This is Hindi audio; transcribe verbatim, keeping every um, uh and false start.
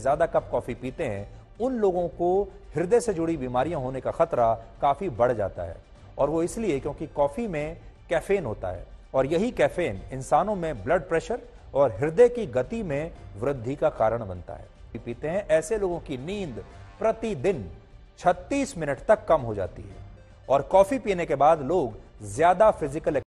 ज्यादा कप कॉफी पीते हैं उन लोगों को हृदय से जुड़ी बीमारियां होने का खतरा काफी बढ़ जाता है, और वो इसलिए क्योंकि कॉफी में कैफीन होता है और यही कैफीन इंसानों में ब्लड प्रेशर और हृदय की गति में वृद्धि का कारण बनता है। पीते हैं ऐसे लोगों की नींद प्रतिदिन छत्तीस मिनट तक कम हो जाती है और कॉफी पीने के बाद लोग ज्यादा फिजिकल